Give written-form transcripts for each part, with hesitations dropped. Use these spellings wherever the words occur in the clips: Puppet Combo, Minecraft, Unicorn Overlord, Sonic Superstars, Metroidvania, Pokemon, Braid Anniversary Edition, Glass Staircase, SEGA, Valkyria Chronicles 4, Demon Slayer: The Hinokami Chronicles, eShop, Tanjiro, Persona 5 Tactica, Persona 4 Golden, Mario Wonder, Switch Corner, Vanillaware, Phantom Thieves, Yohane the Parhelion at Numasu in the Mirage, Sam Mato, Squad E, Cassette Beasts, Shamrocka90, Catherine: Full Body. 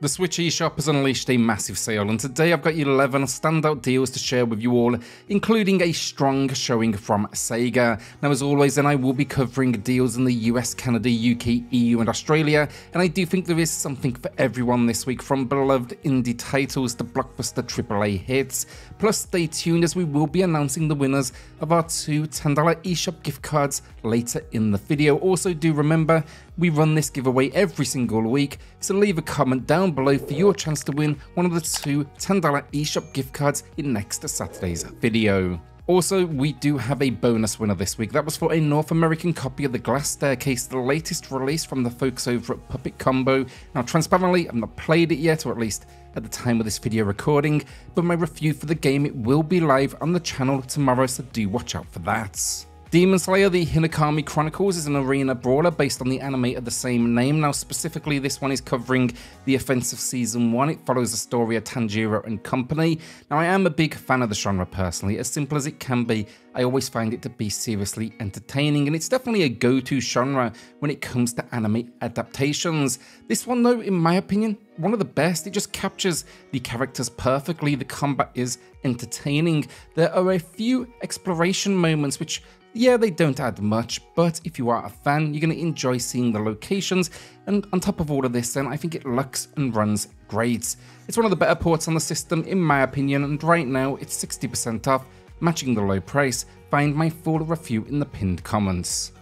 The Switch eShop has unleashed a massive sale, and today I've got 11 standout deals to share with you all, including a strong showing from SEGA. Now as always then I will be covering deals in the US, Canada, UK, EU and Australia, and I do think there is something for everyone this week, from beloved indie titles to blockbuster AAA hits. Plus stay tuned as we will be announcing the winners of our two $10 eShop gift cards later in the video. Also do remember, we run this giveaway every single week, so leave a comment down below for your chance to win one of the two $10 eShop gift cards in next Saturday's video. Also, we do have a bonus winner this week. That was for a North American copy of the Glass Staircase, the latest release from the folks over at Puppet Combo. Now, transparently, I've not played it yet, or at least at the time of this video recording, but my review for the game, it will be live on the channel tomorrow, so do watch out for that. Demon Slayer: The Hinokami Chronicles is an arena brawler based on the anime of the same name. Now specifically this one is covering the events of Season 1. It follows the story of Tanjiro and company. Now I am a big fan of the genre personally, as simple as it can be. I always find it to be seriously entertaining, and it's definitely a go-to genre when it comes to anime adaptations. This one though, in my opinion, one of the best. It just captures the characters perfectly, the combat is entertaining. There are a few exploration moments which, yeah, they don't add much, but if you are a fan, you're going to enjoy seeing the locations, and on top of all of this then, I think it looks and runs great. It's one of the better ports on the system in my opinion, and right now it's 60% off, matching the low price. Find my full review in the pinned comments.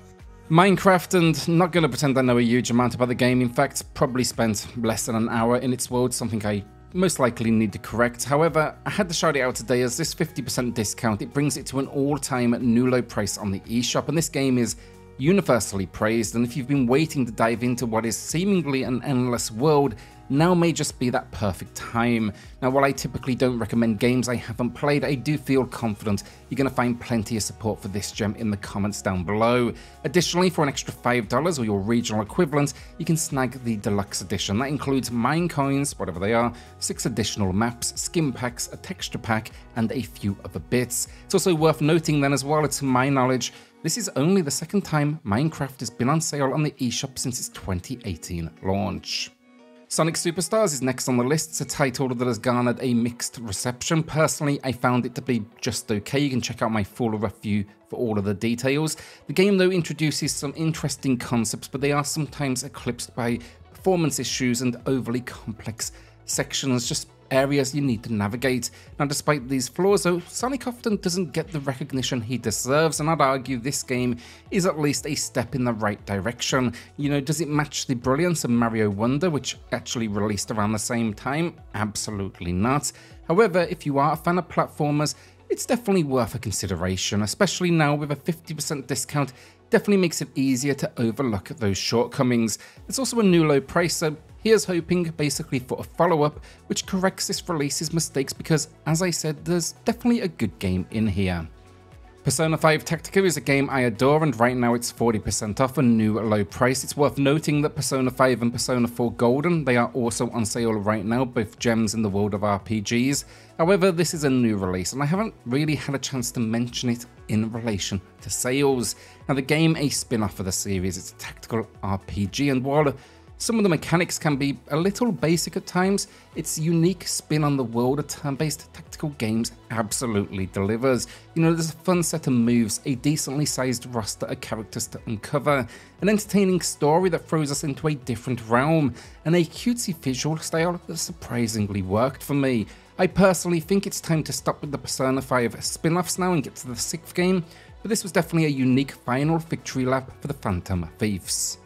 Minecraft, and not going to pretend I know a huge amount about the game. In fact, probably spent less than an hour in its world, something I most likely need to correct. However, I had to shout it out today as this 50% discount, it brings it to an all-time new low price on the eShop, and this game is universally praised, and if you've been waiting to dive into what is seemingly an endless world, now may just be that perfect time. Now while I typically don't recommend games I haven't played, I do feel confident you're going to find plenty of support for this gem in the comments down below. Additionally, for an extra $5 or your regional equivalent, you can snag the deluxe edition. That includes mine coins, whatever they are, 6 additional maps, skin packs, a texture pack and a few other bits. It's also worth noting then as well, to my knowledge, this is only the second time Minecraft has been on sale on the eShop since its 2018 launch. Sonic Superstars is next on the list. It's a title that has garnered a mixed reception. Personally, I found it to be just okay. You can check out my full review for all of the details. The game though introduces some interesting concepts, but they are sometimes eclipsed by performance issues and overly complex sections, just areas you need to navigate. Now despite these flaws though, Sonic often doesn't get the recognition he deserves, and I'd argue this game is at least a step in the right direction. You know, does it match the brilliance of Mario Wonder, which actually released around the same time? Absolutely not. However, if you are a fan of platformers, it's definitely worth a consideration, especially now with a 50% discount. Definitely makes it easier to overlook those shortcomings. It's also a new low price, so here's hoping basically for a follow-up which corrects this release's mistakes, because as I said, there's definitely a good game in here. Persona 5 Tactica is a game I adore, and right now it's 40% off, a new low price. It's worth noting that Persona 5 and Persona 4 Golden, they are also on sale right now, both gems in the world of RPGs. However, this is a new release and I haven't really had a chance to mention it in relation to sales. Now the game, a spin-off of the series, it's a tactical RPG, and while some of the mechanics can be a little basic at times, its unique spin on the world of turn-based tactical games absolutely delivers. You know, there's a fun set of moves, a decently sized roster of characters to uncover, an entertaining story that throws us into a different realm, and a cutesy visual style that surprisingly worked for me. I personally think it's time to stop with the Persona 5 spin-offs now and get to the 6th game, but this was definitely a unique final victory lap for the Phantom Thieves.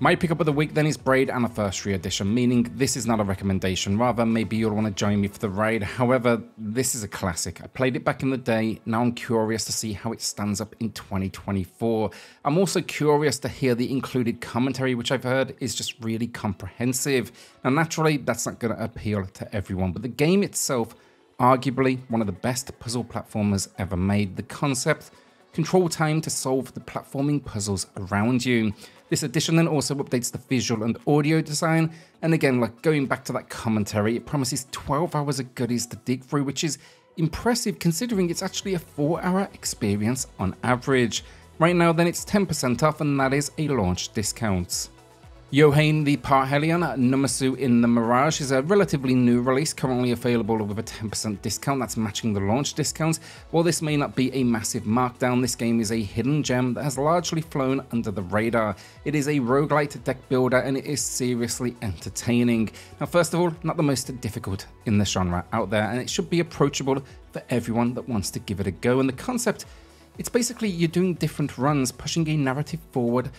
My pickup of the week then is Braid Anniversary Edition, meaning this is not a recommendation, rather maybe you'll want to join me for the ride. However, this is a classic. I played it back in the day, now I'm curious to see how it stands up in 2024. I'm also curious to hear the included commentary, which I've heard is just really comprehensive. Now naturally, that's not going to appeal to everyone, but the game itself, arguably one of the best puzzle platformers ever made. The concept, control time to solve the platforming puzzles around you. This edition then also updates the visual and audio design, and again, like going back to that commentary, it promises 12 hours of goodies to dig through, which is impressive considering it's actually a 4-hour experience on average. Right now then it's 10% off, and that is a launch discount. Yohane the Parhelion at Numasu in the Mirage is a relatively new release, currently available with a 10% discount, that's matching the launch discounts. While this may not be a massive markdown, this game is a hidden gem that has largely flown under the radar. It is a roguelite deck builder and it is seriously entertaining. Now first of all, not the most difficult in the genre out there, and it should be approachable for everyone that wants to give it a go. And the concept, it's basically you're doing different runs, pushing a narrative forward,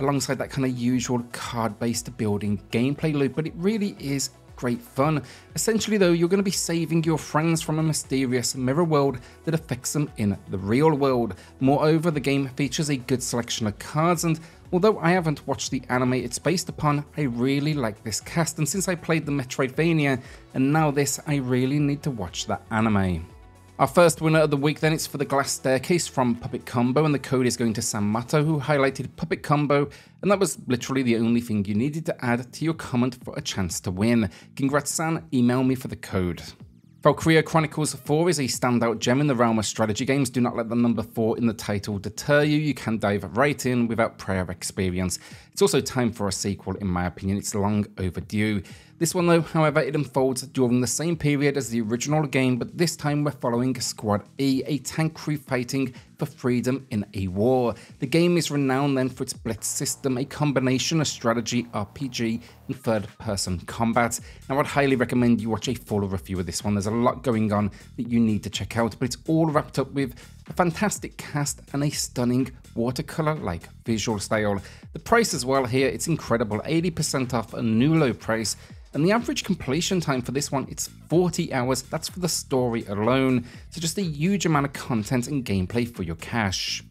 alongside that kind of usual card-based building gameplay loop, but it really is great fun. Essentially though, you're going to be saving your friends from a mysterious mirror world that affects them in the real world. Moreover, the game features a good selection of cards, and although I haven't watched the anime it's based upon, I really like this cast, and since I played the Metroidvania and now this, I really need to watch that anime. Our first winner of the week then is for the Glass Staircase from Puppet Combo, and the code is going to Sam Mato, who highlighted Puppet Combo, and that was literally the only thing you needed to add to your comment for a chance to win. Congrats, San, email me for the code. Valkyria Chronicles 4 is a standout gem in the realm of strategy games. Do not let the number 4 in the title deter you. You can dive right in without prior experience. It's also time for a sequel in my opinion, it's long overdue. This one though, however, it unfolds during the same period as the original game, but this time we're following Squad E, a tank crew fighting for freedom in a war. The game is renowned then for its blitz system, a combination of strategy, RPG and third-person combat. Now I'd highly recommend you watch a full review of this one, there's a lot going on that you need to check out, but it's all wrapped up with a fantastic cast and a stunning watercolor-like visual style. The price as well here, it's incredible, 80% off a new low price. And the average completion time for this one, it's 40 hours, that's for the story alone, so just a huge amount of content and gameplay for your cash.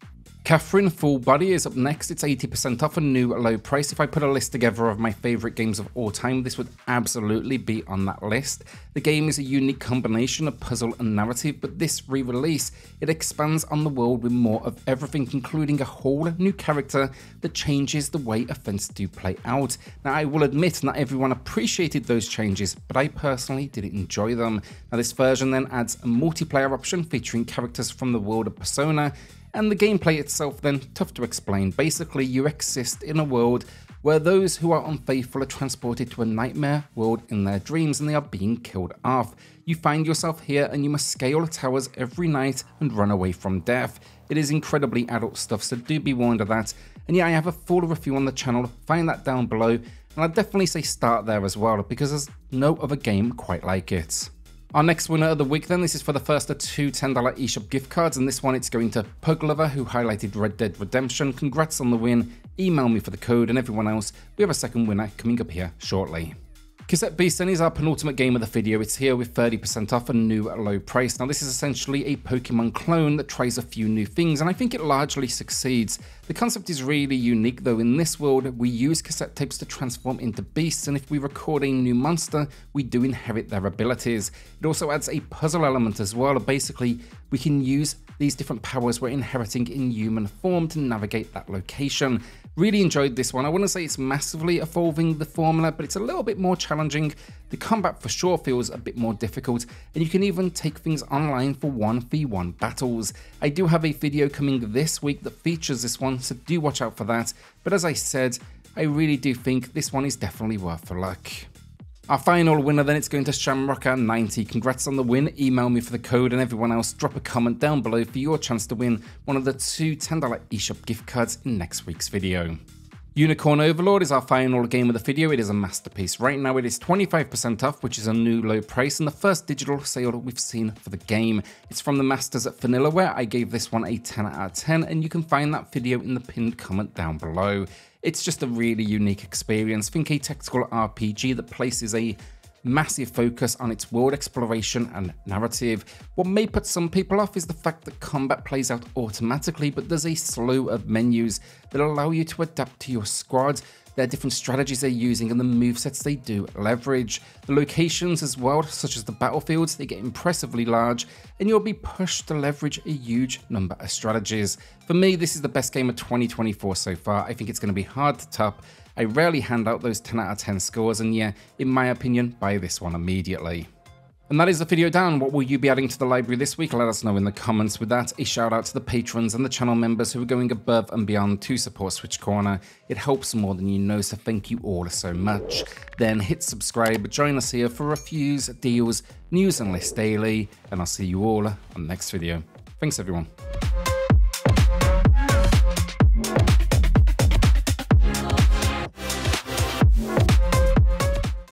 Catherine: Full Body is up next, it's 80% off a new low price. If I put a list together of my favourite games of all time, this would absolutely be on that list. The game is a unique combination of puzzle and narrative, but this re-release, it expands on the world with more of everything, including a whole new character that changes the way events do play out. Now I will admit not everyone appreciated those changes, but I personally did enjoy them. Now this version then adds a multiplayer option featuring characters from the world of Persona. And the gameplay itself then, tough to explain. Basically, you exist in a world where those who are unfaithful are transported to a nightmare world in their dreams and they are being killed off. You find yourself here and you must scale towers every night and run away from death. It is incredibly adult stuff, so do be warned of that. And yeah, I have a full review on the channel, find that down below. And I'd definitely say start there as well, because there's no other game quite like it. Our next winner of the week then, this is for the first of two $10 eShop gift cards, and this one it's going to Pug Lover, who highlighted Red Dead Redemption. Congrats on the win, email me for the code, and everyone else, we have a second winner coming up here shortly. Cassette Beasts then is our penultimate game of the video, it's here with 30% off a new low price. Now this is essentially a Pokemon clone that tries a few new things, and I think it largely succeeds. The concept is really unique though. In this world, we use cassette tapes to transform into beasts, and if we record a new monster, we do inherit their abilities. It also adds a puzzle element as well. Basically, we can use these different powers we're inheriting in human form to navigate that location. Really enjoyed this one. I wouldn't say it's massively evolving the formula, but it's a little bit more challenging. The combat for sure feels a bit more difficult, and you can even take things online for 1v1 battles. I do have a video coming this week that features this one, so do watch out for that. But as I said, I really do think this one is definitely worth the luck. Our final winner then, it's going to Shamrocka90. Congrats on the win, email me for the code, and everyone else, drop a comment down below for your chance to win one of the two $10 eShop gift cards in next week's video. Unicorn Overlord is our final game of the video, it is a masterpiece. Right now it is 25% off, which is a new low price, and the first digital sale we've seen for the game. It's from the masters at Vanillaware. I gave this one a 10 out of 10, and you can find that video in the pinned comment down below. It's just a really unique experience, think a tactical RPG that places a massive focus on its world exploration and narrative. What may put some people off is the fact that combat plays out automatically, but there's a slew of menus that allow you to adapt to your squad, their different strategies they're using and the movesets they do leverage. The locations as well, such as the battlefields, they get impressively large and you'll be pushed to leverage a huge number of strategies. For me, this is the best game of 2024 so far. I think it's going to be hard to top. I rarely hand out those 10 out of 10 scores, and yeah, in my opinion, buy this one immediately. And that is the video down. What will you be adding to the library this week? Let us know in the comments. With that, a shout out to the patrons and the channel members who are going above and beyond to support Switch Corner. It helps more than you know, so thank you all so much. Then hit subscribe, join us here for reviews, deals, news and lists daily, and I'll see you all on the next video. Thanks everyone.